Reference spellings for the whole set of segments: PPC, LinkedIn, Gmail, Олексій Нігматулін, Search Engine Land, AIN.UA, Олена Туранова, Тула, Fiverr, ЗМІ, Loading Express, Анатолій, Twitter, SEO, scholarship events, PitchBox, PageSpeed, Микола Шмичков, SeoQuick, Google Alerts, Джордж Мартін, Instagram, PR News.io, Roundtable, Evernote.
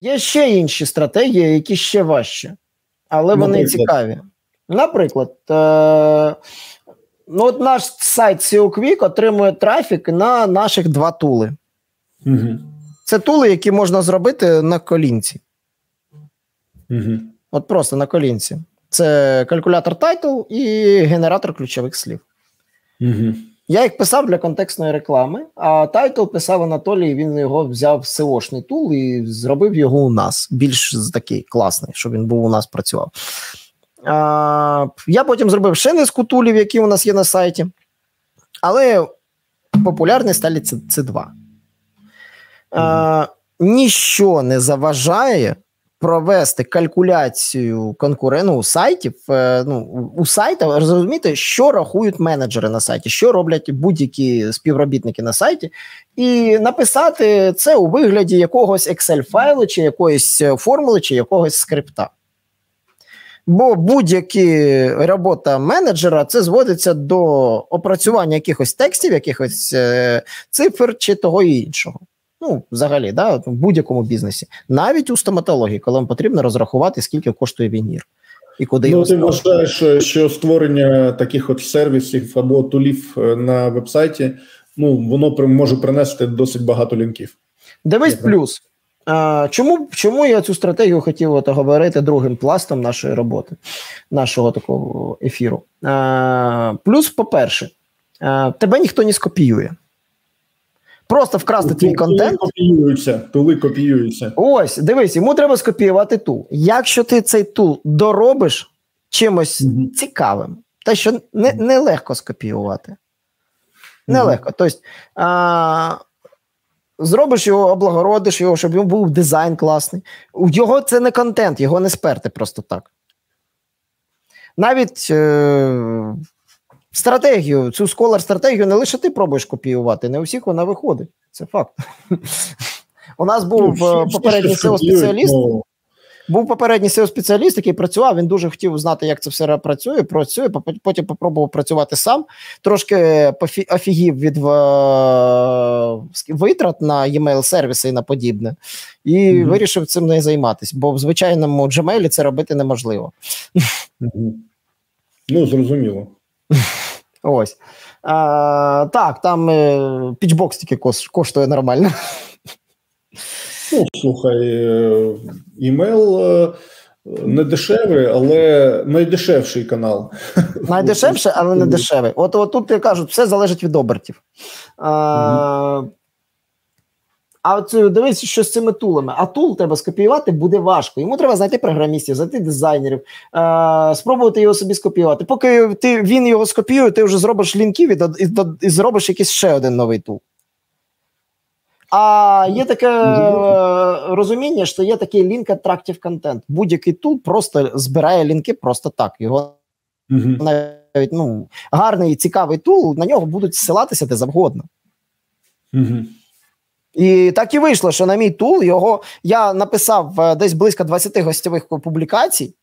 Є ще інші стратегії, які ще важче, але вони цікаві. Наприклад, ну, от наш сайт SeoQuick отримує трафік на наших два тули. Угу. Це тули, які можна зробити на колінці. Угу. От просто на колінці. Це калькулятор тайтл і генератор ключових слів. Угу. Я їх писав для контекстної реклами, а тайтл писав Анатолій, він його взяв в SEO-шний тул і зробив його у нас. Більш такий класний, щоб він був у нас працював. Я потім зробив ще низку тулів, які у нас є на сайті. Але популярні стали ці два. Ніщо не заважає провести калькуляцію конкурентних сайтів, ну, у сайтах, розуміти, що рахують менеджери на сайті, що роблять будь-які співробітники на сайті, і написати це у вигляді якогось Excel-файлу, чи якоїсь формули, чи якогось скрипта. Бо будь-яка робота менеджера, це зводиться до опрацювання якихось текстів, якихось цифр, чи того і іншого. Ну, взагалі, да, в будь-якому бізнесі. Навіть у стоматології, коли вам потрібно розрахувати, скільки коштує вінір. І куди його ти вважаєш, що створення таких от сервісів або тулів на вебсайті, ну, воно може принести досить багато лінків. Дивись плюс. Чому я цю стратегію хотів говорити другим пластом нашої роботи, нашого такого ефіру? Плюс, по-перше, тебе ніхто не скопіює. Просто вкрасти твій контент. Тули копіюються. Ось, дивись, йому треба скопіювати тул. Якщо ти цей тул доробиш чимось цікавим, те, що нелегко скопіювати. Нелегко. Тобто, зробиш його, облагородиш його, щоб йому був дизайн класний. Його це не контент, його не сперти просто так. Навіть... стратегію, цю scholar-стратегію не лише ти пробуєш копіювати, не у всіх вона виходить. Це факт. У нас був попередній SEO-спеціаліст, який працював, він дуже хотів знати, як це все працює, потім попробував працювати сам, трошки офігів від витрат на e-mail-сервіси і на подібне, і вирішив цим не займатися, бо в звичайному Gmail це робити неможливо. Ну, зрозуміло. Ось. Так, там PitchBox тільки коштує нормально. Ну, слухай, імейл не дешевий, але найдешевший канал. Найдешевший, але не дешевий. От тут, я кажу, все залежить від обертів. А дивись, що з цими тулами. А тул треба скопіювати, буде важко. Йому треба знайти програмістів, знайти дизайнерів, спробувати його собі скопіювати. Поки він його скопіює, ти вже зробиш лінків і зробиш якийсь ще один новий тул. А є таке розуміння, що є такий лінк-атрактив контент. Будь-який тул просто збирає лінки просто так. Його навіть, ну, гарний і цікавий тул, на нього будуть ссилатися де завгодно. І так і вийшло, що на мій тул я написав десь близько 20 гостьових публікацій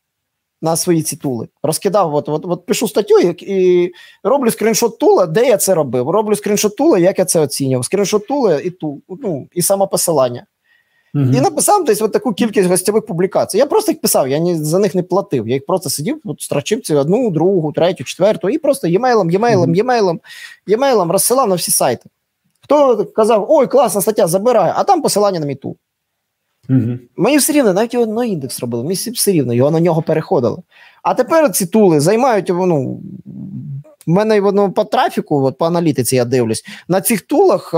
на свої ці тули. Розкидав, от пишу статтю і роблю скріншот тула, де я це робив. Роблю скріншот тула, як я це оцінював. Скріншот тула і тул, ну, і самопосилання. І написав десь от таку кількість гостьових публікацій. Я просто їх писав, я за них не платив. Я їх просто сидів, строчив цю одну, другу, третю, четверту і просто емейлом розсилав на всі сайти. Хто казав, ой, класна стаття, забираю, а там посилання на мій тул. Мені все рівно, навіть його на індекс робили, мені все рівно, його на нього переходили. А тепер ці тули займають, ну, в мене по трафіку, по аналітиці я дивлюсь, на цих тулах,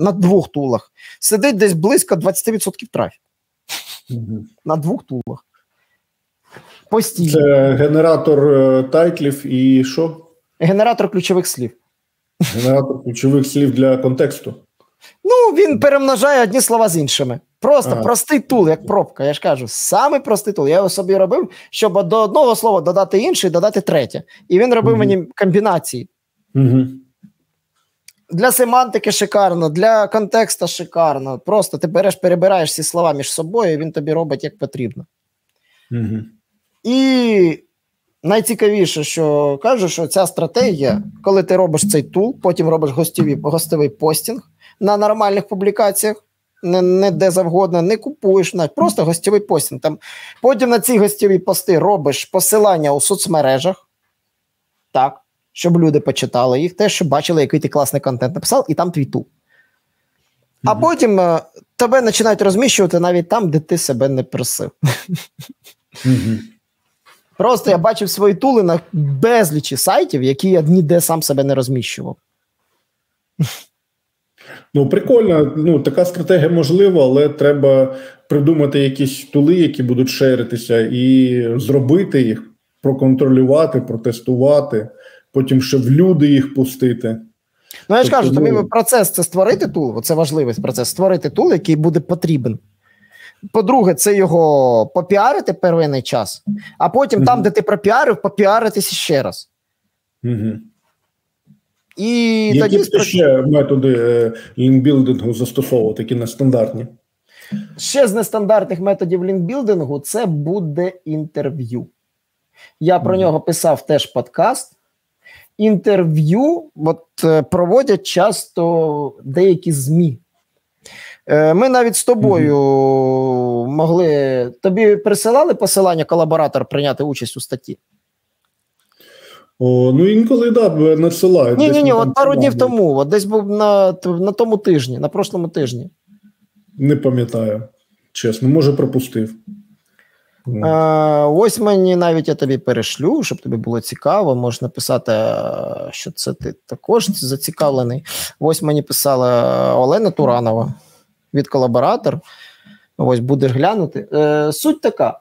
на двох тулах, сидить десь близько 20% трафіку. На двох тулах. Постійно. Це генератор тайтлів і що? Генератор ключових слів. Генератор ключових слів для контексту. Ну, він перемножає одні слова з іншими. Просто простий тул, як пробка. Я ж кажу, самий простий тул. Я його собі робив, щоб до одного слова додати інше і додати третє. І він робив мені комбінації. Для семантики шикарно, для контекста шикарно. Просто ти береш, перебираєш всі слова між собою, і він тобі робить як потрібно. І... найцікавіше, що кажу, що ця стратегія, коли ти робиш цей тул, потім робиш гостєвий постінг на нормальних публікаціях, не де завгодно, не купуєш, просто гостєвий постінг. Там. Потім на ці гостєві пости робиш посилання у соцмережах, так, щоб люди почитали їх, теж, щоб бачили, який ти класний контент написав, і там твіту. А потім тебе починають розміщувати навіть там, де ти себе не просив. Просто я бачив свої тули на безлічі сайтів, які я ніде сам себе не розміщував. Ну, прикольно. Ну, така стратегія можлива, але треба придумати якісь тули, які будуть шеритися, і зробити їх, проконтролювати, протестувати, потім ще в люди їх пустити. Ну, я ж кажу, тому процес – це створити тул, це важливий процес, створити тул, який буде потрібен. По-друге, це його попіарити первинний час, а потім там, де ти пропіарив, попіаритися ще раз. І які б ти ще методи лінкбілдингу застосовувати, які нестандартні? Ще з нестандартних методів лінкбілдингу це буде інтерв'ю. Я про нього писав теж подкаст. Інтерв'ю проводять часто деякі ЗМІ. Ми навіть з тобою могли... Тобі присилали посилання колаборатор прийняти участь у статті? О, ну, інколи, так, да, надсилають. Ні-ні-ні, от пару днів тому, от десь був на тому тижні, на прошлому тижні. Не пам'ятаю, чесно, може пропустив. Ось мені навіть я тобі перешлю, щоб тобі було цікаво, можна писати, що це ти також зацікавлений. Ось мені писала Олена Туранова від колаборатор, ось будеш глянути. Суть така,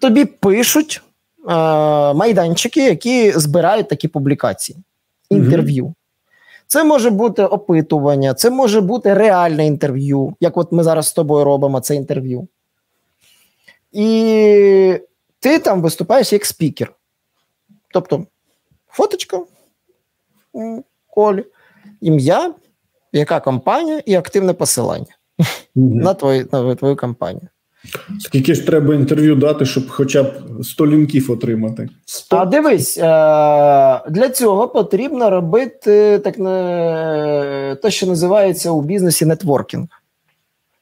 тобі пишуть майданчики, які збирають такі публікації, інтерв'ю. Це може бути опитування, це може бути реальне інтерв'ю, як от ми зараз з тобою робимо це інтерв'ю. І ти там виступаєш як спікер. Тобто фоточка, колі, ім'я, яка компанія і активне посилання на твою компанію. Скільки ж треба інтерв'ю дати, щоб хоча б 100 лінків отримати? 100? А дивись, для цього потрібно робити так, те, що називається у бізнесі нетворкінг.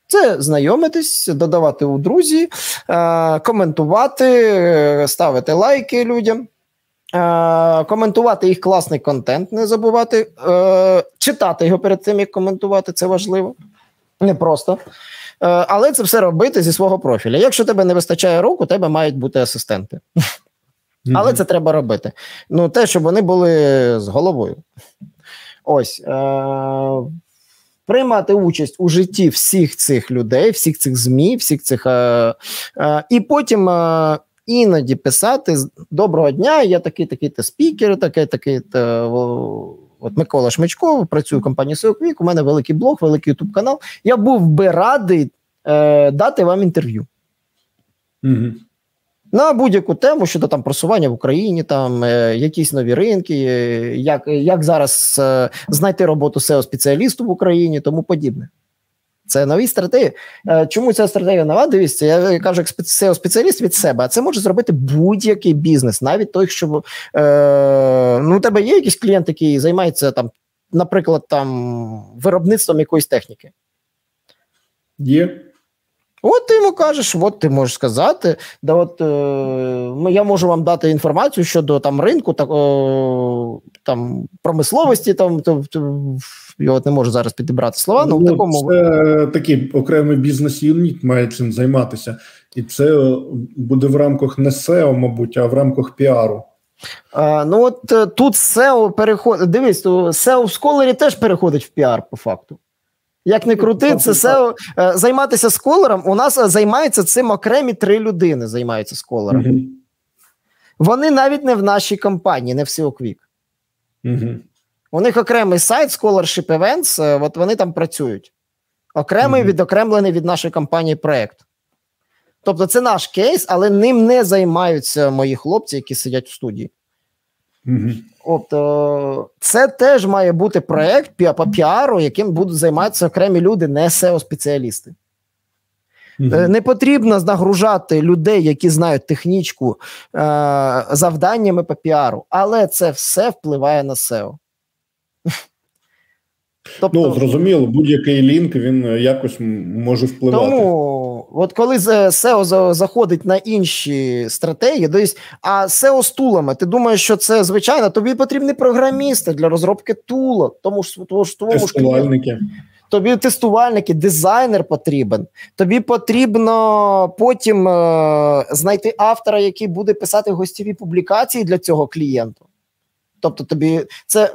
Це знайомитись, додавати у друзі, коментувати, ставити лайки людям, коментувати їх класний контент, не забувати, читати його перед тим, як коментувати, це важливо, не просто. Але це все робити зі свого профіля. Якщо тебе не вистачає рук, у тебе мають бути асистенти. Але це треба робити. Ну, те, щоб вони були з головою. Ось. Приймати участь у житті всіх цих людей, всіх цих ЗМІ, всіх цих... і потім іноді писати «Доброго дня, я такий-такий-то спікер, такий-такий-то... От Микола Шмичков, працюю в компанії SeoQuick, у мене великий блог, великий YouTube-канал. Я був би радий дати вам інтерв'ю. На будь-яку тему щодо там просування в Україні, там якісь нові ринки, як зараз знайти роботу SEO-спеціалісту в Україні, тому подібне. Це нові стратегії. Чому ця стратегія нова? Дивіться, я кажу, як SEO-спеціаліст від себе, а це може зробити будь-який бізнес, навіть той, що у тебе є якийсь клієнт, який займається там, наприклад, там виробництвом якоїсь техніки. Є. От ти йому кажеш, от ти можеш сказати, да от я можу вам дати інформацію щодо там ринку, там промисловості, я от не можу зараз підібрати слова, але в такому... Це такий окремий бізнес-юніт має цим займатися, і це буде в рамках не SEO, мабуть, а в рамках піару. Ну от тут SEO переходить, дивись, SEO в Scholar'і теж переходить в піар по факту. Як не крути, це SEO. Займатися сколером, у нас займаються цим окремі 3 людини, займаються сколером. Вони навіть не в нашій компанії, не в SeoQuick. У них окремий сайт, scholarship events, от вони там працюють. Окремий, відокремлений від нашої компанії проєкт. Тобто це наш кейс, але ним не займаються мої хлопці, які сидять у студії. Тобто це теж має бути проєкт по піару, яким будуть займатися окремі люди, не SEO-спеціалісти. Не потрібно нагружати людей, які знають технічку, завданнями по піару, але це все впливає на SEO. Тобто, ну, зрозуміло, будь-який лінк, він якось може впливати. Тому, от коли SEO заходить на інші стратегії, тобто, а SEO з тулами, ти думаєш, що це звичайно, тобі потрібні програмісти для розробки тулок, тому що тестувальники. Тобі тестувальники, дизайнер потрібен. Тобі потрібно потім знайти автора, який буде писати гостєві публікації для цього клієнта.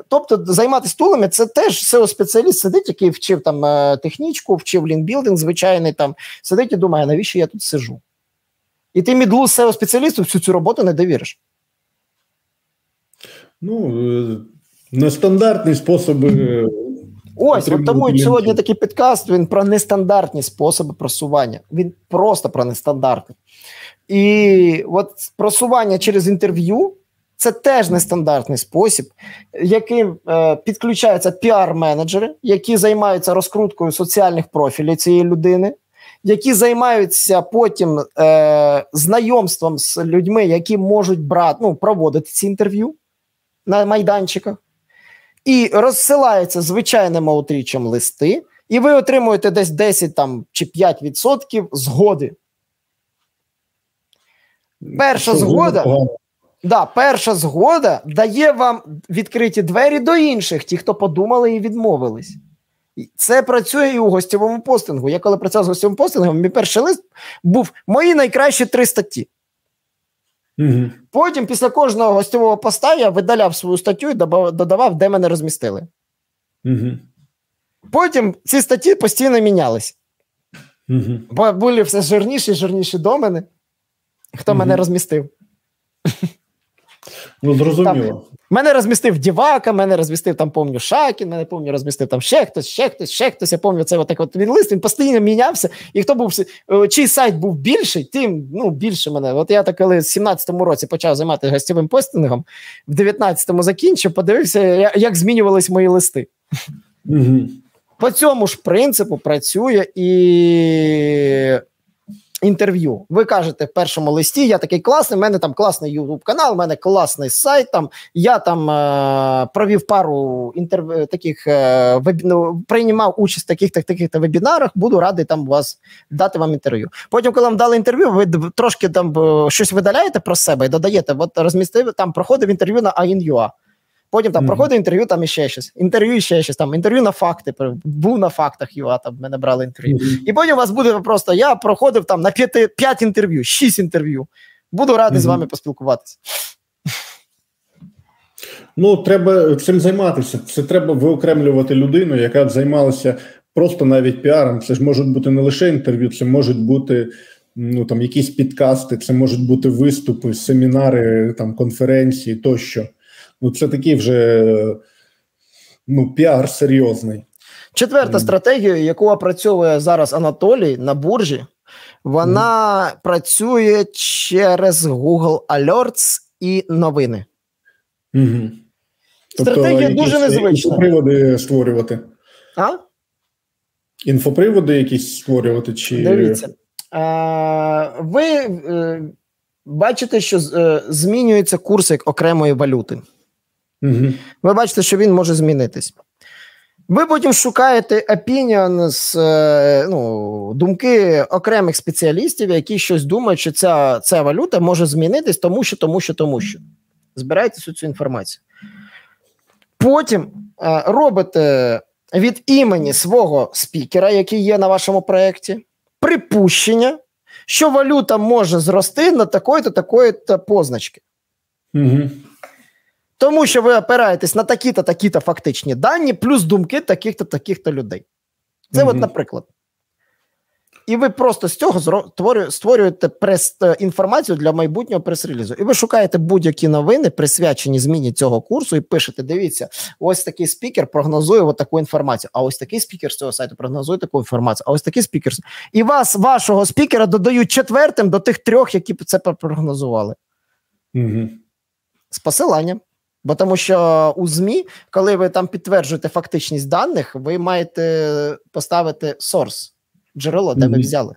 Тобто, займатися тулами, це теж SEO-спеціаліст сидить, який вчив там технічку, вчив лінкбілдинг звичайний, там сидить і думає, навіщо я тут сижу? І ти мідлу SEO-спеціалісту всю цю роботу не довіриш. Ну, нестандартні способи. Ось, от тому сьогодні такий підкаст, він про нестандартні способи просування. Він просто про нестандартні. І от просування через інтерв'ю, це теж нестандартний спосіб, яким підключаються піар-менеджери, які займаються розкруткою соціальних профілів цієї людини, які займаються потім знайомством з людьми, які можуть проводити ці інтерв'ю на майданчиках. І розсилаються звичайним аутрічем листи, і ви отримуєте десь 10 там, чи 5% згоди. Перша згода дає вам відкриті двері до інших, ті, хто подумали і відмовились. Це працює і у гостєвому постингу. Я коли працював з гостєвим постингом, мій перший лист був «Мої найкращі 3 статті». Угу. Потім після кожного гостєвого поста я видаляв свою статтю і додавав, де мене розмістили. Угу. Потім ці статті постійно мінялись. Угу. Бо були все жирніші і жирніші до мене, хто мене розмістив. Ну, зрозуміло. Мене розмістив Дівака, мене розмістив, Шакін, мене, розмістив там ще хтось. Я пам'ятаю, це отак от лист, він постійно мінявся, і хто був, чий сайт був більший, тим, більше мене. От я так, коли в 17-му році почав займатися гостєвим постингом, в 19-му закінчив, подивився, як змінювались мої листи. Угу. По цьому ж принципу працює і... інтерв'ю. Ви кажете в першому листі, я такий класний, в мене там класний YouTube-канал, в мене класний сайт, там, я там провів пару таких, приймав участь в таких-то вебінарах, буду радий там дати вам інтерв'ю. Потім, коли вам дали інтерв'ю, ви трошки там щось видаляєте про себе і додаєте, от розмістив, там проходив інтерв'ю на AIN.UA. Потім там проходив інтерв'ю, там іще щось. Інтерв'ю на факти. Був на фактах ЮА, там мене брали інтерв'ю. І потім у вас буде просто, я проходив там на 5 інтерв'ю, 6 інтерв'ю. Буду радий з вами поспілкуватися. Ну, треба цим займатися. Це треба виокремлювати людину, яка б займалася просто навіть піаром. Це ж можуть бути не лише інтерв'ю, це можуть бути якісь підкасти, це можуть бути виступи, семінари, там, конференції тощо. Ну, це такий вже піар серйозний. Четверта стратегія, яку опрацьовує зараз Анатолій на біржі, вона працює через Google Alerts і новини. Угу. Стратегія тобто, дуже незвична. Інфоприводи створювати. А? Інфоприводи якісь створювати? Чи... Дивіться. Ви бачите, що змінюється курс як окремої валюти. Угу. Ви бачите, що він може змінитись. Ви потім шукаєте думки окремих спеціалістів, які щось думають, що ця валюта може змінитись, тому що. Збираєте всю цю інформацію. Потім робите від імені свого спікера, який є на вашому проєкті, припущення, що валюта може зрости на такої-то, такої-то позначки. Угу. Тому що ви опираєтесь на такі-то, такі-то фактичні дані, плюс думки таких-то, таких-то людей. Це от, наприклад. І ви просто з цього створюєте інформацію для майбутнього прес-релізу. І ви шукаєте будь-які новини, присвячені зміні цього курсу, і пишете, дивіться, ось такий спікер прогнозує от таку інформацію, а ось такий спікер з цього сайту прогнозує таку інформацію, а ось такий спікер. І вашого спікера додають четвертим до тих 3, які це прогнозували. Угу. З посиланням. Бо тому що у ЗМІ, коли ви там підтверджуєте фактичність даних, ви маєте поставити source, джерело, де ви взяли.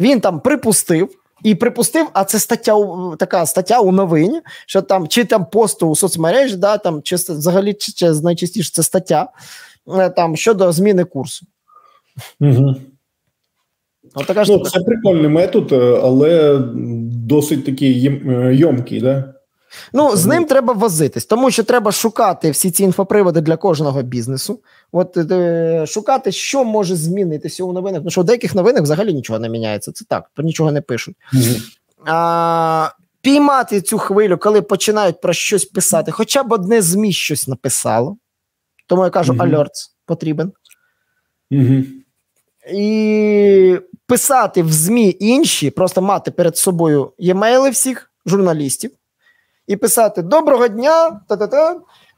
Він там припустив, І припустив, а це стаття, така стаття у новині, що там, чи там посту у соцмережі, да, там, чи взагалі чи найчастіше це стаття там, щодо зміни курсу. Угу. Така, ну, це прикольний метод, але досить такий ємкий, да? Ну, з ним треба возитись, тому що треба шукати всі ці інфоприводи для кожного бізнесу. От шукати, що може змінитися у новинах. Ну, що у деяких новинах взагалі нічого не міняється. Це так, про нічого не пишуть. Піймати цю хвилю, коли починають про щось писати. Хоча б одне ЗМІ щось написало. Тому я кажу, алертс потрібен. І писати в ЗМІ інші, просто мати перед собою емейли всіх журналістів. І писати: доброго дня,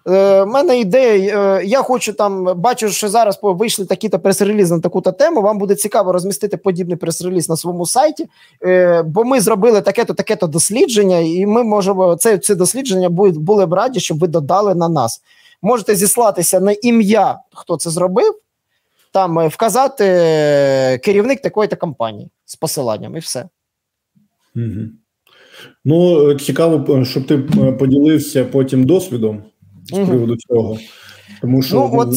в мене ідея, я хочу там, бачу, що зараз вийшли такі-то прес-реліз на таку-то тему, вам буде цікаво розмістити подібний прес-реліз на своєму сайті, бо ми зробили таке-то дослідження, і ми можемо, це дослідження були б раді, щоб ви додали на нас. Можете зіслатися на ім'я, хто це зробив, там вказати керівник такої-то компанії з посиланням, і все. Угу. Ну, цікаво, щоб ти поділився потім досвідом з приводу цього. Тому що... Ну, от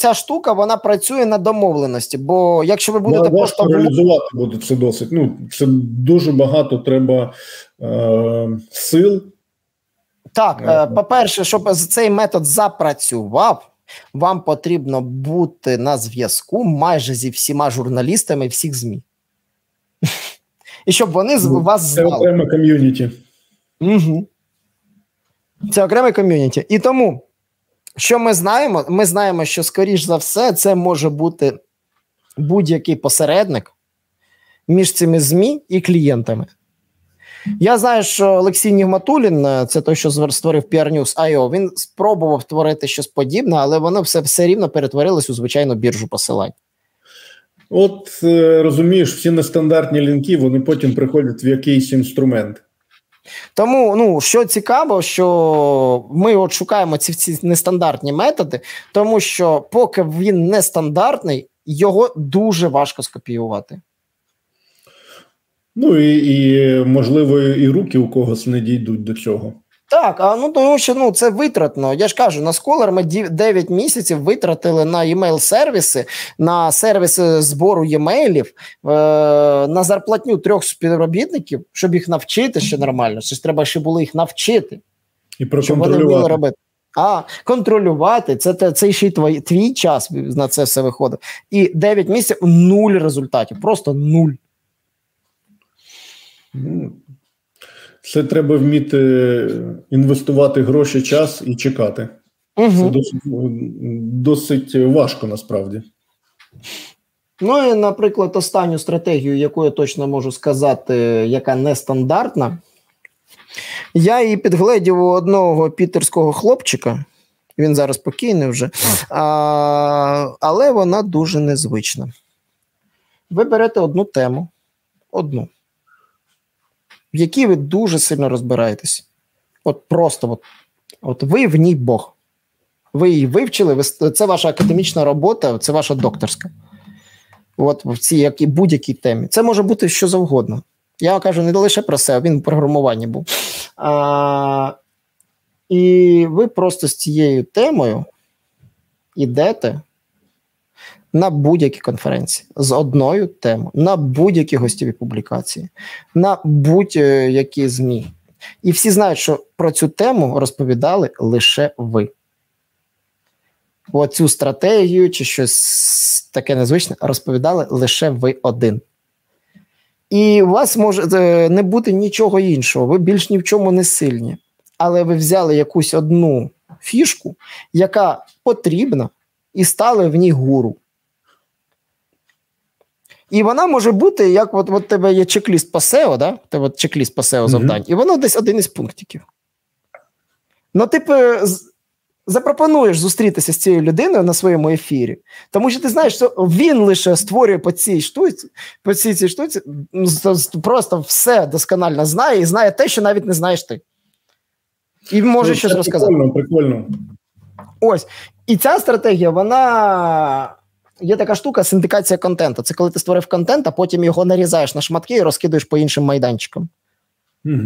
ця штука, вона працює на домовленості, бо якщо ви будете просто... Реалізувати буде це досить. Ну, це дуже багато треба сил. Так, по-перше, щоб цей метод запрацював, вам потрібно бути на зв'язку майже зі всіма журналістами всіх ЗМІ. І щоб вони вас знали. Це окреме ком'юніті. Угу. Це окреме ком'юніті. І тому, що ми знаємо? Ми знаємо, що, скоріш за все, це може бути будь-який посередник між цими ЗМІ і клієнтами. Я знаю, що Олексій Нігматулін, це той, що створив PR News.io, він спробував творити щось подібне, але воно все рівно перетворилось у звичайну біржу посилань. От, розумієш, всі нестандартні лінки, вони потім приходять в якийсь інструмент. Тому, ну, що цікаво, що ми от шукаємо ці нестандартні методи, тому що поки він нестандартний, його дуже важко скопіювати. Ну, і можливо, і руки у когось не дійдуть до цього. Так, а ну тому що ну це витратно. Я ж кажу, на Scholar ми 9 місяців витратили на емейл-сервіси, на сервіси збору емейлів, на зарплатню 3 співробітників, щоб їх навчити ще нормально. Щось треба ще було їх навчити. І проконтролювати. А, контролювати, це ще й твій час на це все виходить. І 9 місяців – 0 результатів, просто 0. Це треба вміти інвестувати гроші, час і чекати. Це досить важко, насправді. Ну і, наприклад, останню стратегію, яку я точно можу сказати, яка нестандартна, я її підгледів у одного пітерського хлопчика, він зараз покійний вже, але вона дуже незвична. Ви берете одну тему, в якій ви дуже сильно розбираєтесь. От просто, от ви в ній Бог. Ви її вивчили, це ваша академічна робота, це ваша докторська. От в цій будь-якій темі. Це може бути що завгодно. Я кажу не лише про SEO, він в програмуванні був. І ви просто з цією темою йдете на будь-які конференції, з одною темою, на будь-які гостєві публікації, на будь-які ЗМІ. І всі знають, що про цю тему розповідали лише ви. Оцю стратегію чи щось таке незвичне розповідали лише ви один. І у вас може не бути нічого іншого, ви більш ні в чому не сильні. Але ви взяли якусь одну фішку, яка потрібна, і стали в ній гуру. І вона може бути, як от тебе є чек-ліст по SEO, да? Тебе чек-ліст по SEO завдань, і воно десь один із пунктиків. Ну, типу, запропонуєш зустрітися з цією людиною на своєму ефірі, тому що ти знаєш, що він лише створює по цій штуці, просто все досконально знає, і знає те, що навіть не знаєш ти. І може щось розказати. Прикольно, прикольно. Ось. І ця стратегія, вона... є така штука синдикація контенту. Це коли ти створив контент, а потім його нарізаєш на шматки і розкидаєш по іншим майданчикам. Угу.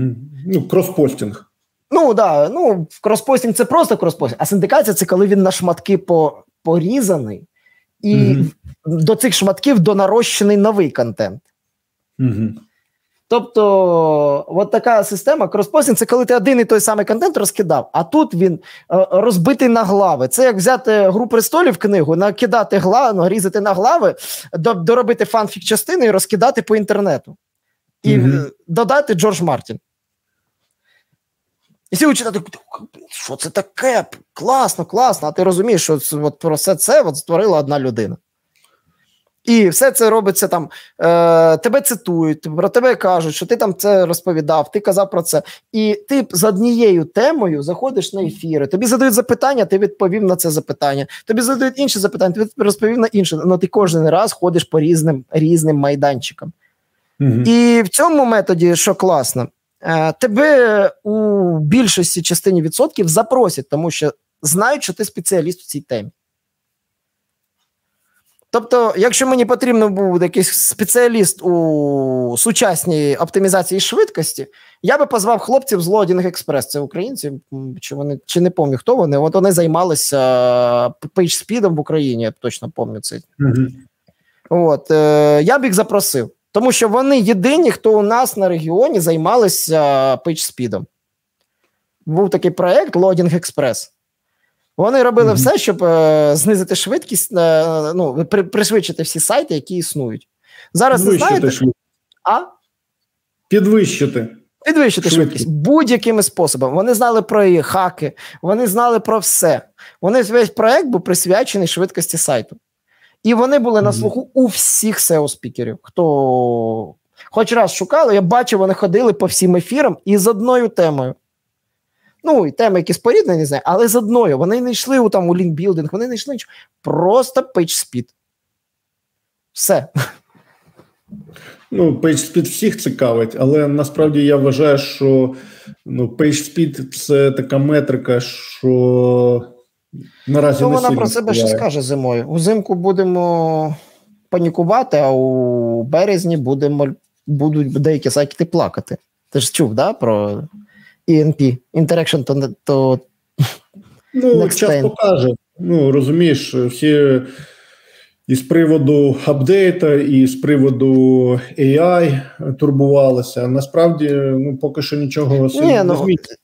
Ну, кроспостінг. Ну, да, ну, кроспостінг – це просто кроспостінг, а синдикація – це коли він на шматки порізаний, і до цих шматків донарощений новий контент. Тобто, от така система кроспостінг – це коли ти один і той самий контент розкидав, а тут він розбитий на глави. Це як взяти «Гру престолів» книгу, накидати глави, різати на глави, доробити фанфік-частини і розкидати по інтернету. І додати Джордж Мартін. І всі вичитати, що це таке, класно, класно, а ти розумієш, що от про все це от створила одна людина. І все це робиться там, тебе цитують, про тебе кажуть, що ти там це розповідав, ти казав про це. І ти з однією темою заходиш на ефіри, тобі задають запитання, ти відповів на це запитання, тобі задають інші запитання, ти розповів на інше, але ти кожен раз ходиш по різним майданчикам. І в цьому методі, що класно, тебе у більшості частині відсотків запросять, тому що знають, що ти спеціаліст у цій темі. Тобто, якщо мені потрібно був якийсь спеціаліст у сучасній оптимізації швидкості, я би позвав хлопців з Loading Express, це українці, чи не пам'ятаю, хто вони, от вони займалися PageSpeed в Україні, я точно пам'ятаю це. От, я б їх запросив. Тому що вони єдині, хто у нас на регіоні займалися PageSpeed. Був такий проєкт Loading Express. Вони робили все, щоб знизити швидкість, ну, пришвидшити всі сайти, які існують. Зараз, знаєте, підвищити швидкість будь-якими способами. Вони знали про її хаки, вони знали про все. Вони весь проєкт був присвячений швидкості сайту. І вони були на слуху у всіх SEO-спікерів, хто хоч раз шукали, я бачив, вони ходили по всім ефірам і з одною темою. Ну, і теми, які споріднені, не знаю, але з одною. Вони не йшли у, там, у лінкбілдинг, вони не йшли нічого. Просто PageSpeed. Все. Ну, PageSpeed всіх цікавить, але насправді я вважаю, що PageSpeed – це така метрика, що... Наразі ну, вона про себе ще скаже зимою. Узимку будемо панікувати, а у березні будуть деякі сайти плакати. Ти ж чув, да, про ENP? Interaction то ну, час покаже. Ну, розумієш, всі і з приводу апдейта, і з приводу AI турбувалися. Насправді, ну, поки що нічого не зміниться.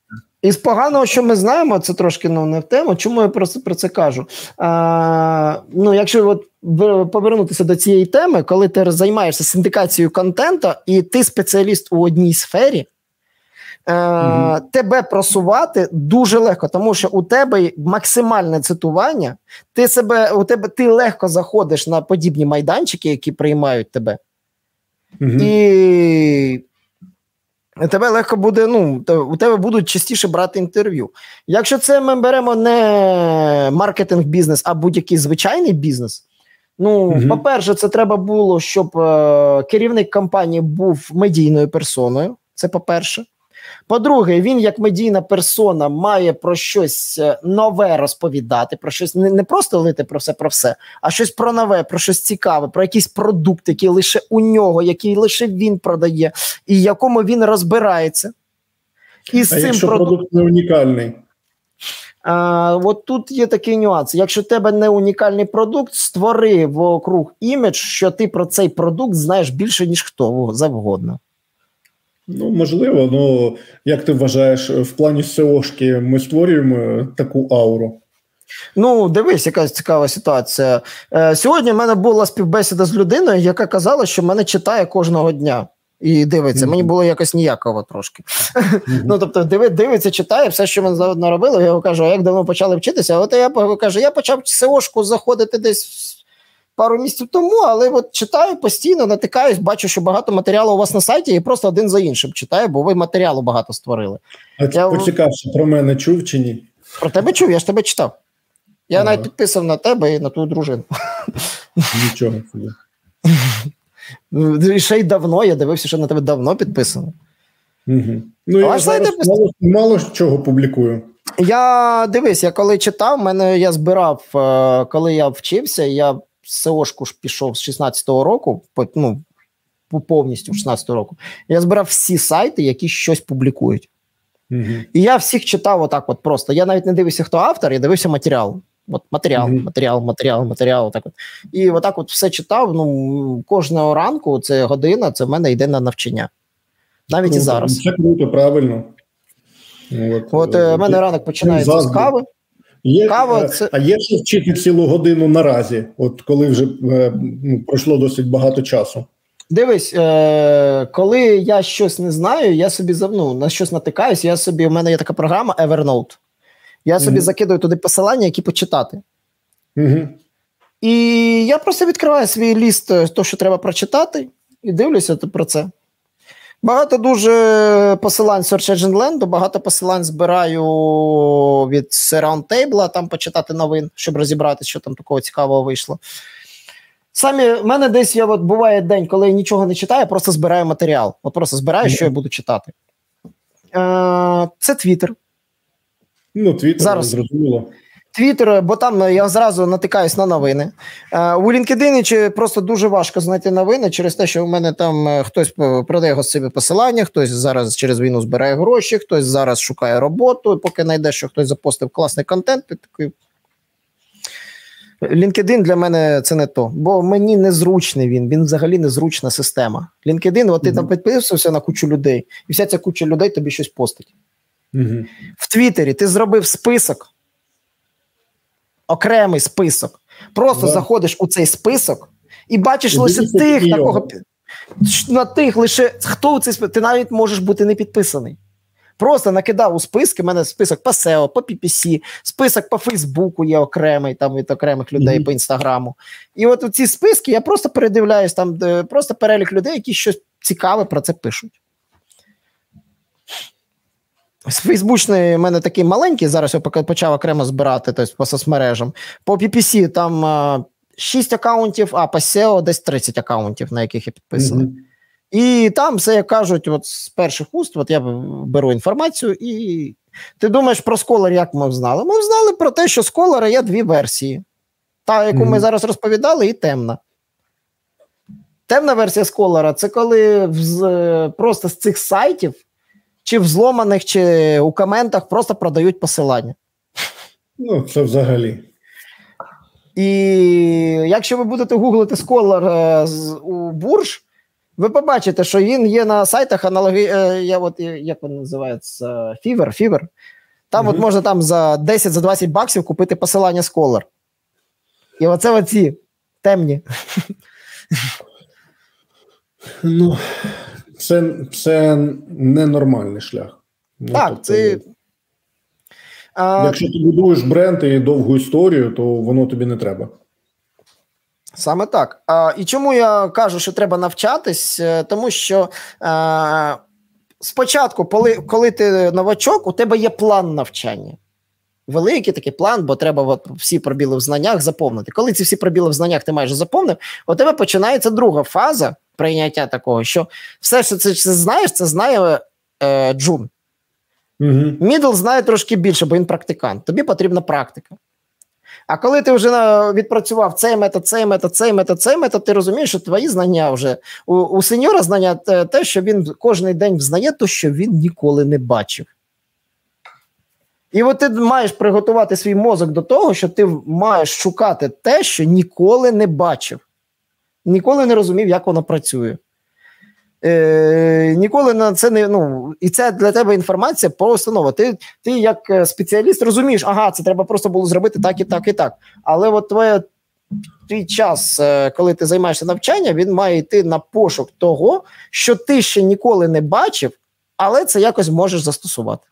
І з поганого, що ми знаємо, це трошки не в тему, чому я просто про це кажу. Ну, якщо от повернутися до цієї теми, коли ти займаєшся синдикацією контенту, і ти спеціаліст у одній сфері, тебе просувати дуже легко, тому що у тебе максимальне цитування, ти легко заходиш на подібні майданчики, які приймають тебе. І... Тебе легко буде, ну, у тебе будуть частіше брати інтерв'ю. Якщо це ми беремо не маркетинг-бізнес, а будь-який звичайний бізнес, ну, по-перше, це треба було, щоб керівник компанії був медійною персоною, це по-перше. По-друге, він як медійна персона має про щось нове розповідати, про щось, не просто лити про все, а щось про нове, про щось цікаве, про якийсь продукт, який лише у нього, який лише він продає, і якому він розбирається. І з а цим якщо продукт не унікальний? От тут є такий нюанс. Якщо в тебе не унікальний продукт, створи вокруг імідж, що ти про цей продукт знаєш більше, ніж хто завгодно. Ну, можливо, ну, як ти вважаєш, в плані SEO-шки ми створюємо таку ауру? Ну, дивись, яка цікава ситуація. Сьогодні в мене була співбесіда з людиною, яка казала, що мене читає кожного дня і дивиться. Мені було якось ніяково трошки. Ну, тобто, дивиться, читає все, що мене заодно робило. Я його кажу, а як давно почали вчитися? От я кажу, я почав SEO-шку заходити десь... пару місяців тому, але от читаю постійно, натикаюсь, бачу, що багато матеріалу у вас на сайті, і просто один за іншим читаю, бо ви матеріалу багато створили. А ти поцікався, про мене чув чи ні? Про тебе чув, я ж тебе читав. Я навіть підписав на тебе і на твою дружину. Нічого. Ще й давно, я дивився, що на тебе давно підписано. Ну, я мало чого публікую. Я дивись, я коли читав, я збирав, коли я вчився, я SEO-шку пішов з 16-го року, ну, повністю з 16-го року, я збирав всі сайти, які щось публікують. Mm-hmm. І я всіх читав отак от просто. Я навіть не дивився, хто автор, я дивився матеріал. От матеріал, mm-hmm. матеріал, отак от. І отак от все читав, ну, кожного ранку, це година, це в мене йде на навчання. Навіть і зараз. Це круто, правильно. От в мене ранок починається з кави. Є, кава, це... А є що вчити цілу годину наразі, от коли вже пройшло досить багато часу? Дивись, коли я щось не знаю, я собі на щось натикаюсь, у мене є така програма Evernote. Я собі закидаю туди посилання, які почитати. І я просто відкриваю свій ліст, то, що треба прочитати, і дивлюся про це. Багато дуже посилань Search Engine Land, багато посилань збираю від Roundtable, там почитати новин, щоб розібратися, що там такого цікавого вийшло. В мене десь буває день, коли я нічого не читаю, я просто збираю матеріал. От просто збираю, що я буду читати. Це Twitter. Ну, Twitter, зрозуміло. Твіттер, бо там я зразу натикаюсь на новини. У LinkedIn просто дуже важко знайти новини через те, що в мене там хтось продає гостєві посилання, хтось зараз через війну збирає гроші, хтось зараз шукає роботу, поки знайде, що хтось запостив класний контент. LinkedIn для мене це не то, бо мені незручний він взагалі незручна система. LinkedIn, ти там підписався на кучу людей, і вся ця куча людей тобі щось постить. В Твіттері ти зробив список, окремий список. Просто заходиш у цей список і бачиш лише тих, хто у цей список. Ти навіть можеш бути не підписаний. Просто накидав у списки, в мене список по SEO, по PPC, список по Фейсбуку є окремий, там від окремих людей, по Інстаграму. І у ці списки я просто передивляюсь, там просто перелік людей, які щось цікаве про це пишуть. Фейсбучний в мене такий маленький, зараз я почав окремо збирати, тобто по соцмережам. По PPC там 6 акаунтів, а по SEO десь 30 акаунтів, на яких я підписаний. І там все, як кажуть, з перших уст, я беру інформацію, і ти думаєш про Scholar, як ми знали? Ми знали про те, що Scholar є дві версії. Та, яку ми зараз розповідали, і темна. Темна версія Scholar – це коли просто з цих сайтів чи взломаних, чи у коментах просто продають посилання. Ну, це взагалі. І якщо ви будете гуглити Scholar у бурж, ви побачите, що він є на сайтах як він називається, Fiverr. Там от можна там за 10-20 баксів купити посилання Scholar. І оце оці темні. Ну... Це ненормальний шлях. Так, тобто, якщо ти будуєш бренд і довгу історію, то воно тобі не треба. Саме так. І чому я кажу, що треба навчатись? Тому що спочатку, коли ти новачок, у тебе є план навчання. Великий такий план, бо треба всі пробіли в знаннях заповнити. Коли ці всі пробіли в знаннях ти майже заповнив, у тебе починається друга фаза прийняття такого, що все, що ти знаєш, це знає джун. Мідл знає трошки більше, бо він практикант. Тобі потрібна практика. А коли ти вже відпрацював цей метод, ти розумієш, що твої знання вже... У сеньора знання те, що він кожен день знає, то, що він ніколи не бачив. І ти маєш приготувати свій мозок до того, що ти маєш шукати те, що ніколи не бачив. Ніколи не розумів, як воно працює. Ніколи на це не... і це для тебе інформація про установу. Ти як спеціаліст розумієш, це треба просто було зробити так і так і так. Але твій час, коли ти займаєшся навчанням, він має йти на пошук того, що ти ще ніколи не бачив, але це якось можеш застосувати.